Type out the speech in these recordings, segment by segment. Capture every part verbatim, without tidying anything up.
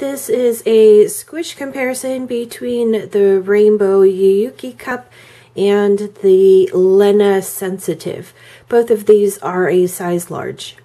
This is a squish comparison between the Rainbow Yuuki Cup and the Lena Sensitive. Both of these are a size large.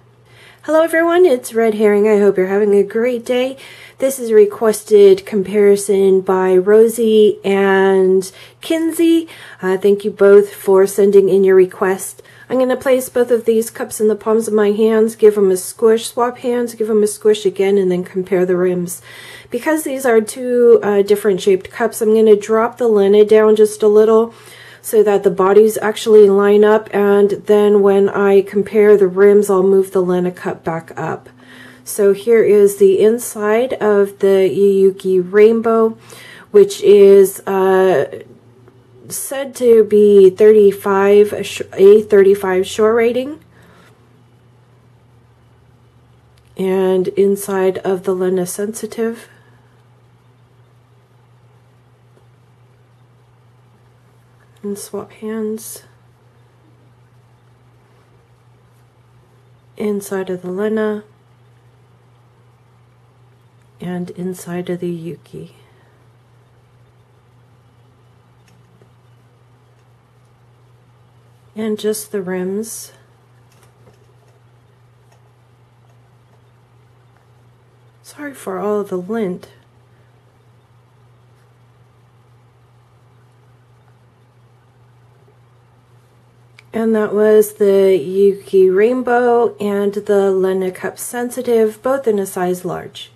Hello everyone, it's Red Herring. I hope you're having a great day. This is a requested comparison by Rosie and Kinsey. Uh, thank you both for sending in your request. I'm going to place both of these cups in the palms of my hands, give them a squish, swap hands, give them a squish again, and then compare the rims. Because these are two uh, different shaped cups, I'm going to drop the Lena down just a little so that the bodies actually line up, and then when I compare the rims, I'll move the Lena cup back up. So here is the inside of the Yuuki Rainbow, which is uh, said to be thirty-five, a thirty-five shore rating. And inside of the Lena Sensitive, and swap hands. Inside of the Lena and inside of the Yuuki. And just the rims. Sorry for all of the lint. And that was the Yuuki Rainbow and the Lena Cup Sensitive, both in a size large.